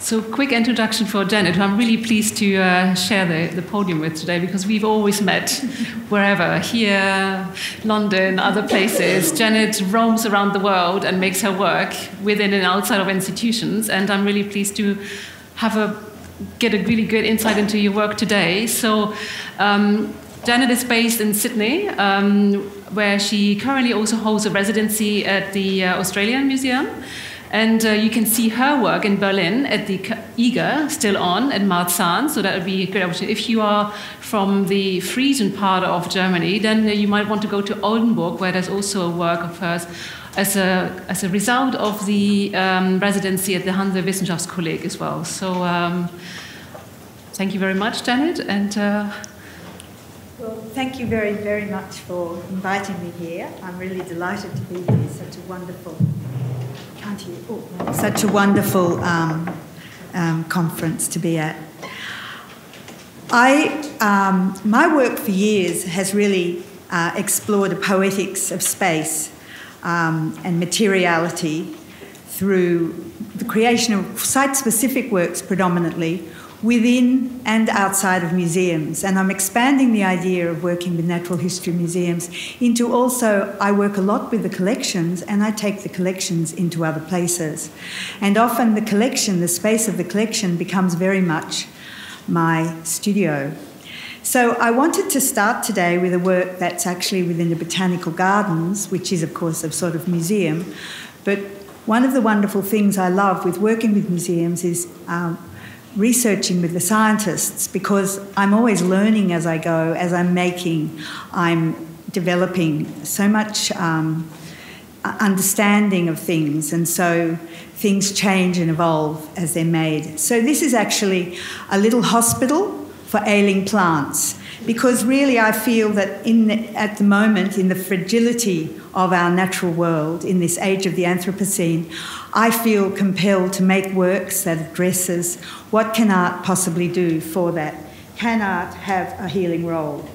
So, quick introduction for Janet, who I'm really pleased to share the podium with today, because we've always met wherever, here, London, other places. Janet roams around the world and makes her work within and outside of institutions, and I'm really pleased to have get a really good insight into your work today. So, Janet is based in Sydney, where she currently also holds a residency at the Australian Museum. And you can see her work in Berlin at the IGA, still on, at Marzahn. So that would be a good opportunity. If you are from the Friesen part of Germany, then you might want to go to Oldenburg, where there's also a work of hers as a result of the residency at the Hanse Wissenschaftskolleg as well. So thank you very much, Janet. And well, thank you very, very much for inviting me here. I'm really delighted to be here. Such a wonderful... such a wonderful conference to be at. My work for years has really explored the poetics of space and materiality through the creation of site-specific works predominantly within and outside of museums. And I'm expanding the idea of working with natural history museums into also, I work a lot with the collections and I take the collections into other places. And often the collection, the space of the collection becomes very much my studio. So I wanted to start today with a work that's actually within the botanical gardens, which is of course a sort of museum. But one of the wonderful things I love with working with museums is researching with the scientists, because I'm always learning as I go, as I'm making, I'm developing so much understanding of things, and so things change and evolve as they're made. So this is actually a little hospital for ailing plants, because really I feel that at the moment, in the fragility of our natural world, in this age of the Anthropocene, I feel compelled to make works that addresses what can art possibly do for that. Can art have a healing role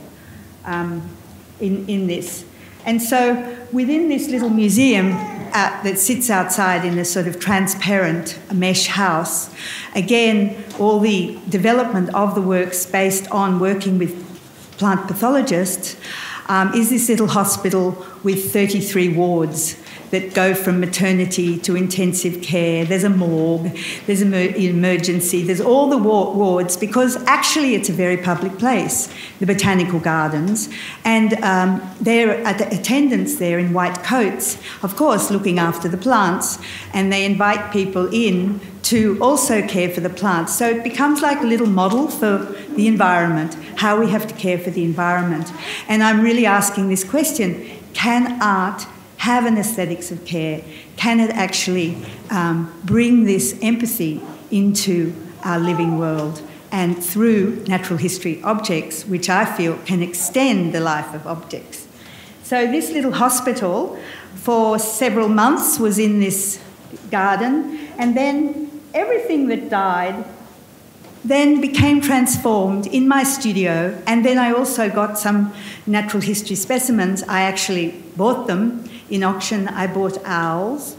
in this? And so within this little museum that sits outside in a sort of transparent mesh house, again, all the development of the works based on working with plant pathologists is this little hospital with 33 wards that go from maternity to intensive care. There's a morgue, there's an emergency, there's all the wards, because actually it's a very public place, the botanical gardens, and there are the attendants there in white coats, of course, looking after the plants, and they invite people in to also care for the plants. So it becomes like a little model for the environment, how we have to care for the environment. And I'm really asking this question, can art have an aesthetics of care? Can it actually bring this empathy into our living world, and through natural history objects, which I feel can extend the life of objects? So this little hospital for several months was in this garden, and then everything that died then became transformed in my studio, and then I also got some natural history specimens. I actually bought them. In auction, I bought owls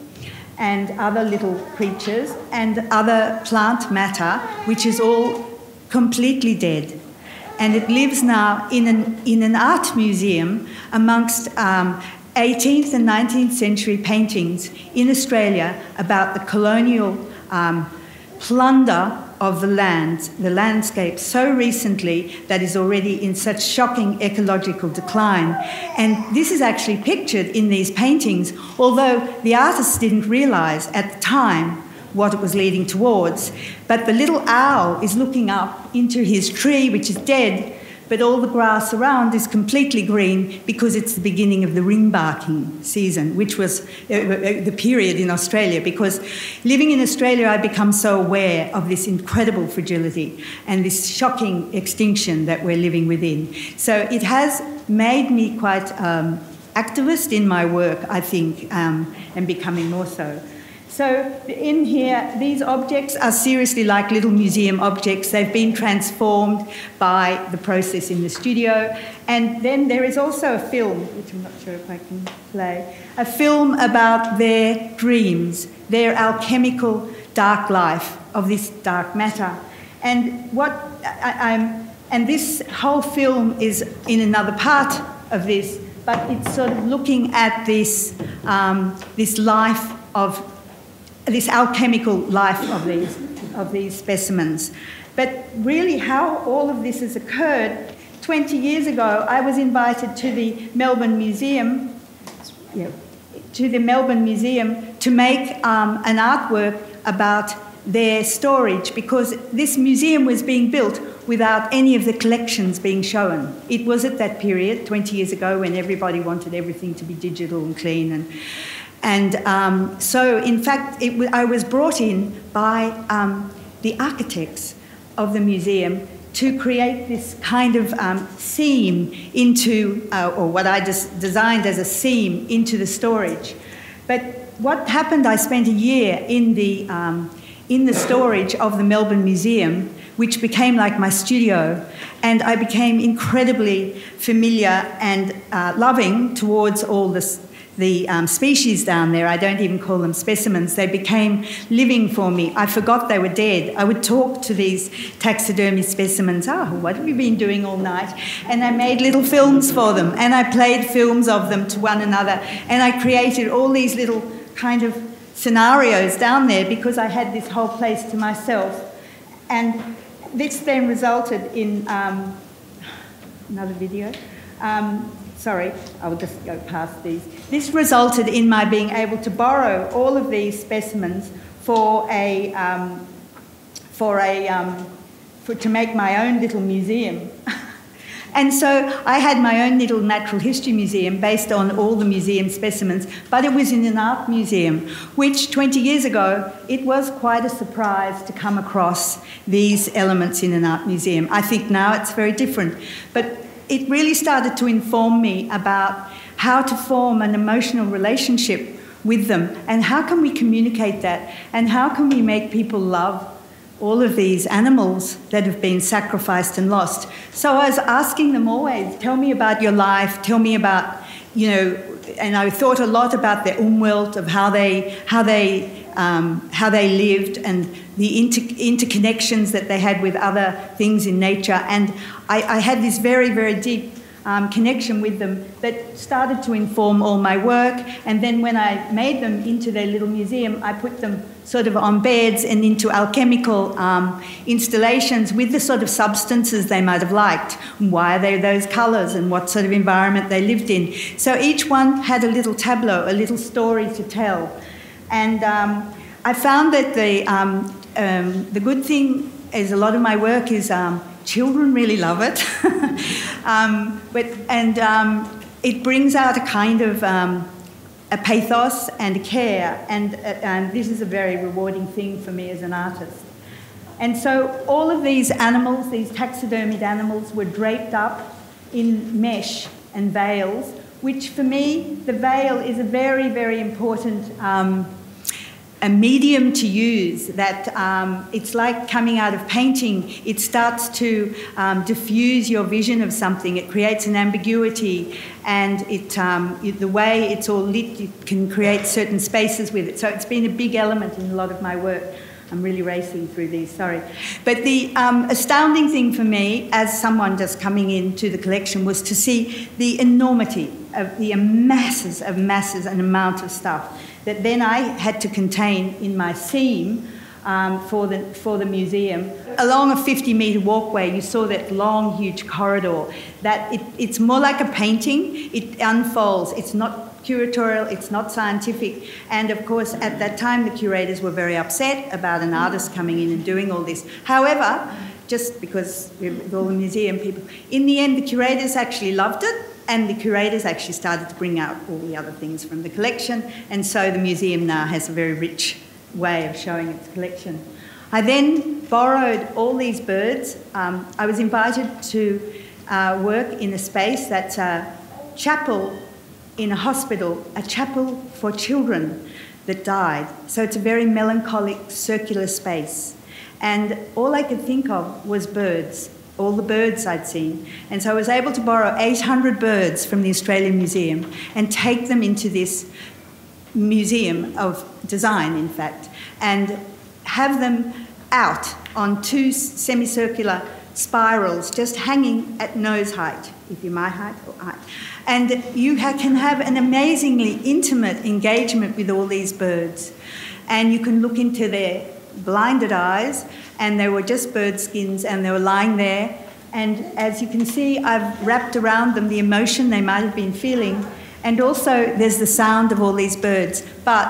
and other little creatures and other plant matter, which is all completely dead. And it lives now in an art museum amongst 18th and 19th century paintings in Australia about the colonial plunder of the lands, the landscape, so recently that is already in such shocking ecological decline. And this is actually pictured in these paintings, although the artists didn't realise at the time what it was leading towards. But the little owl is looking up into his tree, which is dead, but all the grass around is completely green because it's the beginning of the ringbarking season, which was the period in Australia, because living in Australia, I become so aware of this incredible fragility and this shocking extinction that we're living within. So it has made me quite activist in my work, I think, and becoming more so. So in here, these objects are seriously like little museum objects. They've been transformed by the process in the studio. And then there is also a film, which I'm not sure if I can play, a film about their dreams, their alchemical dark life, of this dark matter. And what and this whole film is in another part of this, but it's sort of looking at this this life of this alchemical life of these specimens. But really, how all of this has occurred. 20 years ago, I was invited to the Melbourne Museum. Yeah, to the Melbourne Museum to make an artwork about their storage, because this museum was being built without any of the collections being shown. It was at that period, 20 years ago, when everybody wanted everything to be digital and clean. And so, in fact, I was brought in by the architects of the museum to create this kind of seam into, or what I just designed as a seam into the storage. But what happened, I spent a year in the storage of the Melbourne Museum, which became like my studio, and I became incredibly familiar and loving towards all the species down there. I don't even call them specimens. They became living for me. I forgot they were dead. I would talk to these taxidermy specimens. Oh, what have you been doing all night? And I made little films for them, and I played films of them to one another, and I created all these little kind of scenarios down there because I had this whole place to myself. And this then resulted in another video. Sorry, I'll just go past these. This resulted in my being able to borrow all of these specimens to make my own little museum. And so I had my own little natural history museum based on all the museum specimens, but it was in an art museum, which 20 years ago, it was quite a surprise to come across these elements in an art museum. I think now it's very different, but it really started to inform me about how to form an emotional relationship with them, and how can we communicate that, and how can we make people love all of these animals that have been sacrificed and lost. So I was asking them always, tell me about your life, tell me about, you know, and I thought a lot about their umwelt, of how they lived, and the interconnections that they had with other things in nature. And I had this very, very deep connection with them that started to inform all my work. And then when I made them into their little museum, I put them sort of on beds and into alchemical installations with the sort of substances they might have liked, and why are they those colours, and what sort of environment they lived in. So each one had a little tableau, a little story to tell. And I found that the good thing is a lot of my work is children really love it, but it brings out a kind of a pathos and a care, and this is a very rewarding thing for me as an artist. And so all of these animals, these taxidermied animals, were draped up in mesh and veils, which for me, the veil is a very, very important a medium to use, that it's like coming out of painting. It starts to diffuse your vision of something. It creates an ambiguity, and the way it's all lit, you can create certain spaces with it. So it's been a big element in a lot of my work. I'm really racing through these, sorry. But the astounding thing for me, as someone just coming into the collection, was to see the enormity of the masses and amount of stuff that then I had to contain in my seam for the museum. Along a 50-metre walkway, you saw that long, huge corridor. That it's more like a painting. It unfolds. It's not curatorial. It's not scientific. And, of course, at that time, the curators were very upset about an artist coming in and doing all this. However, just because we're with all the museum people, in the end, the curators actually loved it. And the curators actually started to bring out all the other things from the collection, and so the museum now has a very rich way of showing its collection. I then borrowed all these birds. I was invited to work in a space that's a chapel in a hospital, a chapel for children that died. So it's a very melancholic, circular space. And all I could think of was birds. All the birds I'd seen. And so I was able to borrow 800 birds from the Australian Museum and take them into this museum of design, in fact, and have them out on two semicircular spirals, just hanging at nose height, if you're my height or height. And you can have an amazingly intimate engagement with all these birds. And you can look into their blinded eyes, and they were just bird skins, and they were lying there. And as you can see, I've wrapped around them the emotion they might have been feeling. And also, there's the sound of all these birds. But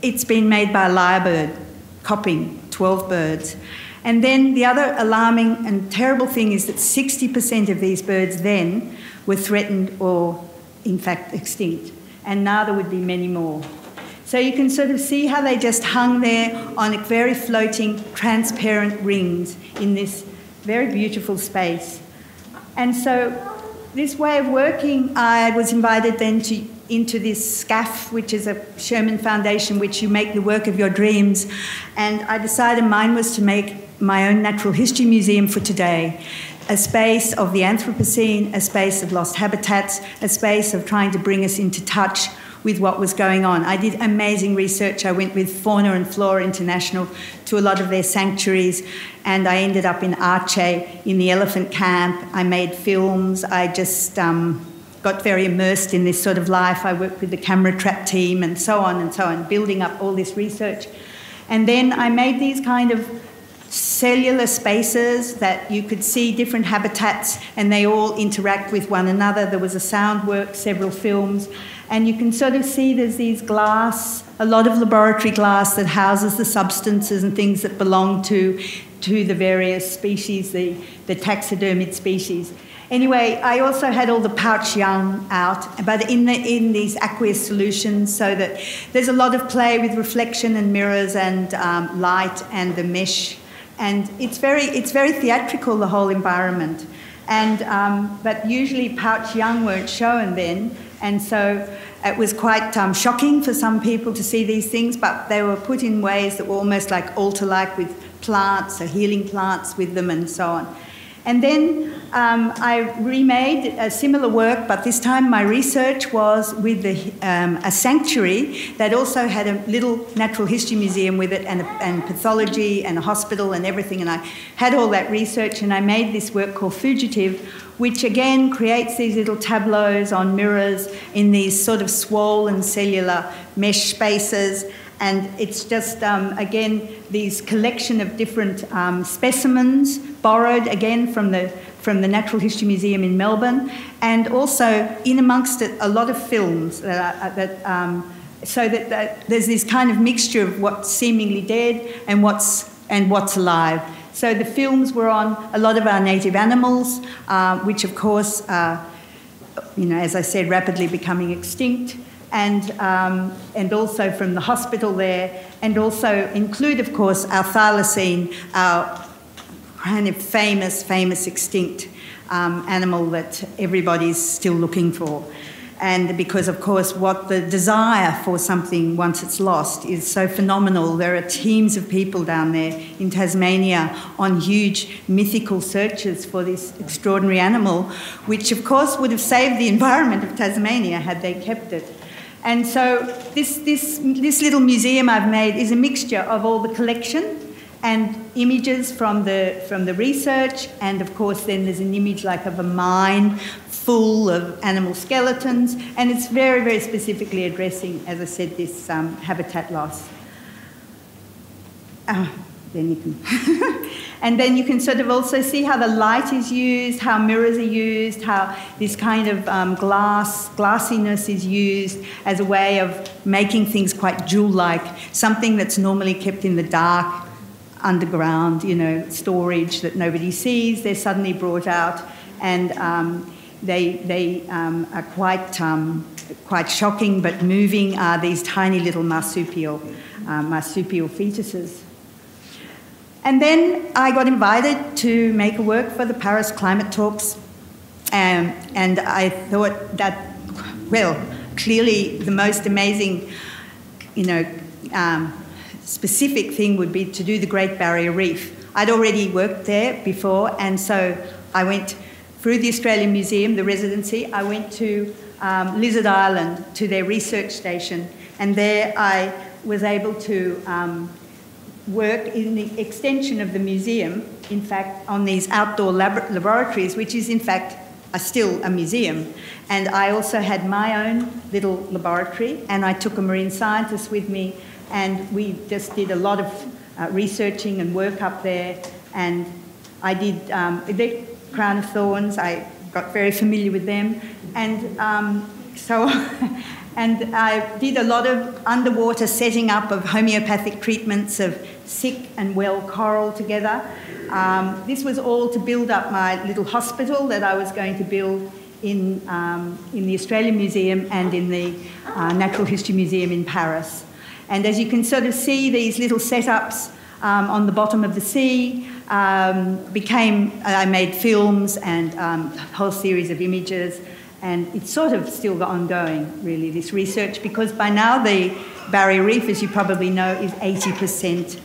it's been made by a lyrebird, copying 12 birds. And then the other alarming and terrible thing is that 60% of these birds then were threatened or, in fact, extinct. And now there would be many more. So you can sort of see how they just hung there on very floating, transparent rings in this very beautiful space. And so this way of working, I was invited then into this SCAF, which is a Sherman Foundation, which you make the work of your dreams. And I decided mine was to make my own natural history museum for today, a space of the Anthropocene, a space of lost habitats, a space of trying to bring us into touch with what was going on. I did amazing research. I went with Fauna and Flora International to a lot of their sanctuaries, and I ended up in Aceh, in the elephant camp. I made films. I just got very immersed in this sort of life. I worked with the camera trap team and so on, building up all this research. And then I made these kind of cellular spaces that you could see different habitats, and they all interact with one another. There was a sound work, several films, and you can sort of see there's these glass, a lot of laboratory glass that houses the substances and things that belong to the various species, the taxidermied species. Anyway, I also had all the pouch young out, but in these aqueous solutions, so that there's a lot of play with reflection and mirrors and light and the mesh. And it's very theatrical, the whole environment. And, but usually pouch young weren't shown then, and so it was quite shocking for some people to see these things, but they were put in ways that were almost like altar-like, with plants, so healing plants with them and so on. And then I remade a similar work, but this time my research was with a sanctuary that also had a little natural history museum with it, and pathology and a hospital and everything. And I had all that research, and I made this work called Fugitive, which again creates these little tableaus on mirrors in these sort of swollen cellular mesh spaces. And it's just, again, these collection of different specimens borrowed, again, from the Natural History Museum in Melbourne, and also, in amongst it, a lot of films, so that there's this kind of mixture of what's seemingly dead and what's alive. So the films were on a lot of our native animals, which, of course, are, you know, as I said, rapidly becoming extinct. And also from the hospital there, and also include, of course, our thylacine, our kind of famous extinct animal that everybody's still looking for. And because, of course, what the desire for something once it's lost is so phenomenal. There are teams of people down there in Tasmania on huge mythical searches for this extraordinary animal, which, of course, would have saved the environment of Tasmania had they kept it. And so this little museum I've made is a mixture of all the collection and images from the research, and of course then there's an image like of a mine full of animal skeletons, and it's very, very specifically addressing, as I said, this habitat loss. Then you can and then you can sort of also see how the light is used, how mirrors are used, how this kind of glassiness is used as a way of making things quite jewel-like, something that's normally kept in the dark, underground, you know, storage that nobody sees. They're suddenly brought out, and they are quite shocking, but moving are these tiny little marsupial fetuses. And then I got invited to make a work for the Paris climate talks, and I thought that, well, clearly the most amazing, you know, specific thing would be to do the Great Barrier Reef. I'd already worked there before, and so I went through the Australian Museum, the residency. I went to Lizard Island, to their research station, and there I was able to worked in the extension of the museum, in fact, on these outdoor laboratories, which is, in fact, are still a museum. And I also had my own little laboratory, and I took a marine scientist with me, and we just did a lot of researching and work up there. And I did the Crown of Thorns. I got very familiar with them. And and I did a lot of underwater setting up of homeopathic treatments of sick and well coral together. This was all to build up my little hospital that I was going to build in the Australian Museum and in the Natural History Museum in Paris. And as you can sort of see, these little setups on the bottom of the sea I made films and a whole series of images. And it's sort of still ongoing, really, this research, because by now the Barrier Reef, as you probably know, is 80%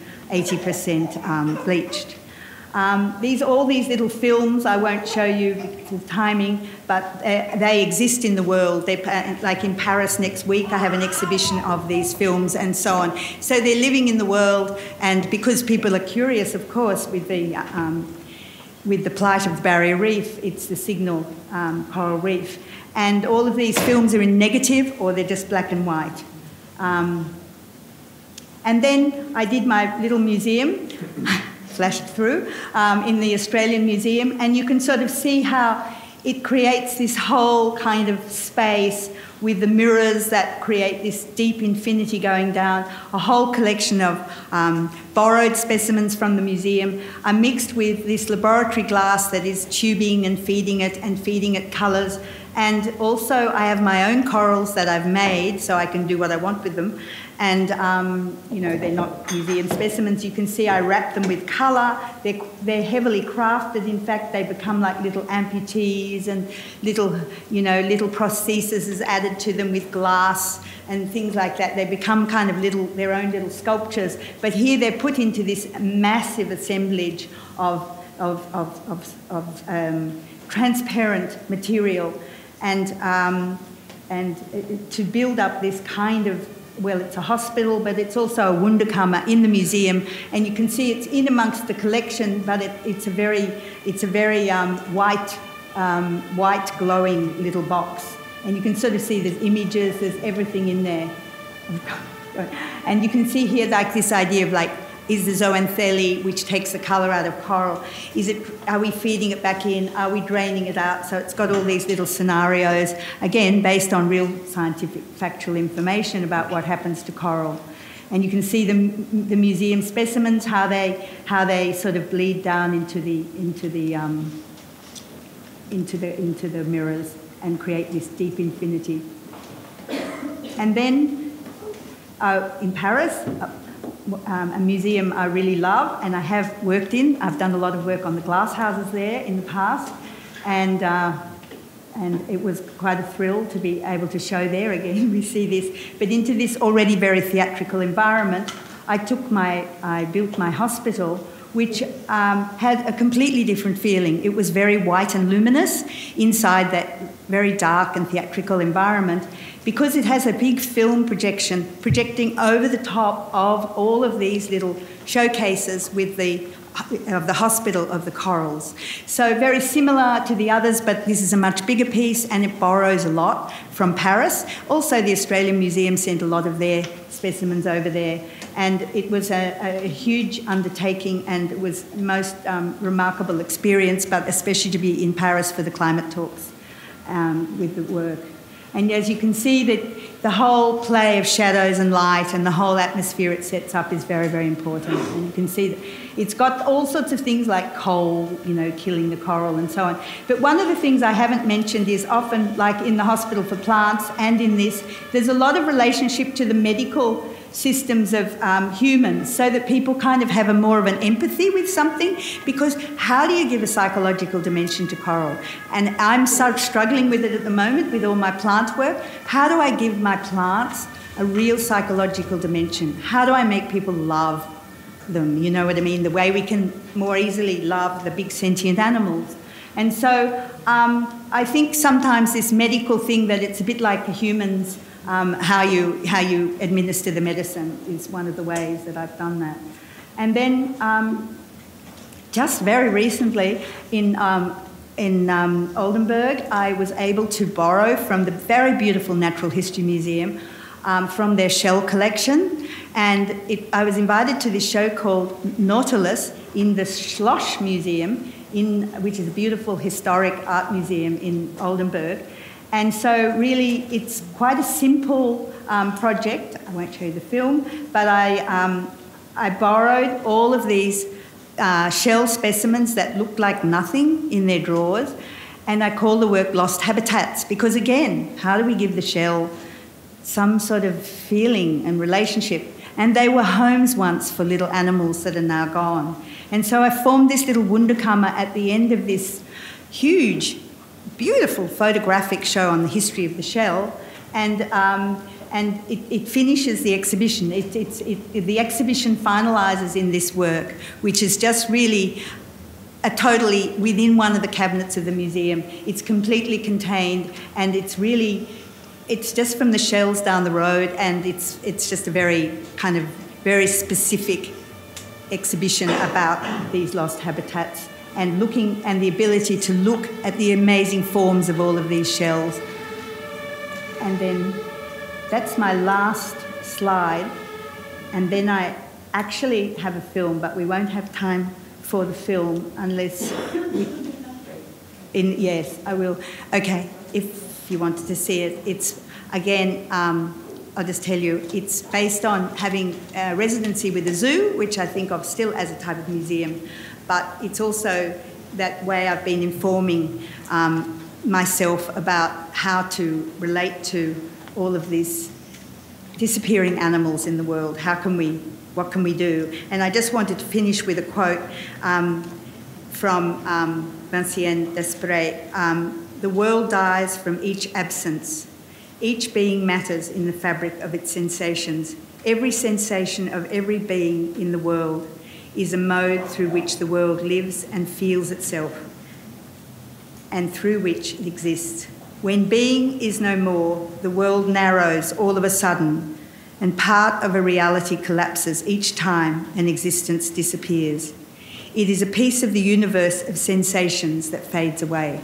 bleached. All these little films, I won't show you the timing, but they exist in the world. Like in Paris next week, I have an exhibition of these films and so on. So they're living in the world, and because people are curious, of course, with the plight of the Barrier Reef, it's the Signal Coral Reef. And all of these films are in negative, or they're just black and white. And then I did my little museum. Flashed through in the Australian Museum, and you can sort of see how it creates this whole kind of space with the mirrors that create this deep infinity going down, a whole collection of borrowed specimens from the museum are mixed with this laboratory glass that is tubing and feeding it colours. And also I have my own corals that I've made, so I can do what I want with them. And, you know, they're not museum specimens. You can see I wrap them with colour. They're heavily crafted. In fact, they become like little amputees and little, you know, little prostheses is added to them with glass and things like that. They become kind of little, their own little sculptures. But here they're put into this massive assemblage of transparent material. And to build up this kind of, well, it's a hospital, but it's also a Wunderkammer in the museum, and you can see it's in amongst the collection, but it's a very white glowing little box, and you can sort of see there's images, there's everything in there, and you can see here like this idea of like, is the zoanthellae, which takes the colour out of coral, is it, are we feeding it back in, are we draining it out? So it's got all these little scenarios, again, based on real scientific factual information about what happens to coral. And you can see the museum specimens, how they sort of bleed down into the mirrors and create this deep infinity. And then in Paris, a museum I really love and I have worked in. I've done a lot of work on the glass houses there in the past, and it was quite a thrill to be able to show there again. We see this, but into this already very theatrical environment, I built my hospital, which had a completely different feeling. It was very white and luminous inside that very dark and theatrical environment, because it has a big film projection projecting over the top of all of these little showcases of the hospital of the corals. So very similar to the others, but this is a much bigger piece and it borrows a lot from Paris. Also the Australian Museum sent a lot of their specimens over there, and it was a huge undertaking, and it was the most remarkable experience, but especially to be in Paris for the climate talks with the work. And as you can see, that the whole play of shadows and light and the whole atmosphere it sets up is very, very important. And you can see that it's got all sorts of things like coal, you know, killing the coral and so on. But one of the things I haven't mentioned is often, like in the Hospital for Plants and in this, there's a lot of relationship to the medical systems of humans, so that people kind of have more of an empathy with something, because how do you give a psychological dimension to coral? And I'm sort of struggling with it at the moment with all my plant work. How do I give my plants a real psychological dimension? How do I make people love them? You know what I mean? The way we can more easily love the big sentient animals. And so I think sometimes this medical thing, that it's a bit like the humans, how you administer the medicine is one of the ways that I've done that. And then just very recently in Oldenburg, I was able to borrow from the very beautiful Natural History Museum from their shell collection. And I was invited to this show called Nautilus in the Schloss Museum, which is a beautiful historic art museum in Oldenburg. And so really it's quite a simple project. I won't show you the film, but I borrowed all of these shell specimens that looked like nothing in their drawers, and I call the work Lost Habitats, because again, how do we give the shell some sort of feeling and relationship? And they were homes once for little animals that are now gone. And so I formed this little Wunderkammer at the end of this huge, beautiful photographic show on the history of the shell, and it finishes the exhibition. The exhibition finalises in this work, which is just really totally within one of the cabinets of the museum. It's completely contained, and it's really, it's just from the shells down the road, and it's just a very kind of very specific exhibition about these lost habitats and looking, and the ability to look at the amazing forms of all of these shells. And then that's my last slide, and then I actually have a film, but we won't have time for the film unless we, yes, I will. Okay, if you wanted to see it, it's again, I'll just tell you, it's based on having a residency with a zoo, which I think of still as a type of museum, but it's also that way I've been informing myself about how to relate to all of these disappearing animals in the world. How can we, what can we do? And I just wanted to finish with a quote from Vincienne Desprez. The world dies from each absence. Each being matters in the fabric of its sensations. Every sensation of every being in the world is a mode through which the world lives and feels itself, and through which it exists. When being is no more, the world narrows all of a sudden, and part of a reality collapses each time an existence disappears. It is a piece of the universe of sensations that fades away.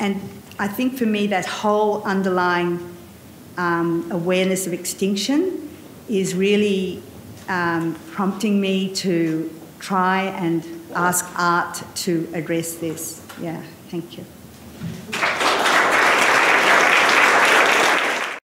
And I think for me that whole underlying awareness of extinction is really prompting me to try and ask art to address this. Yeah, thank you.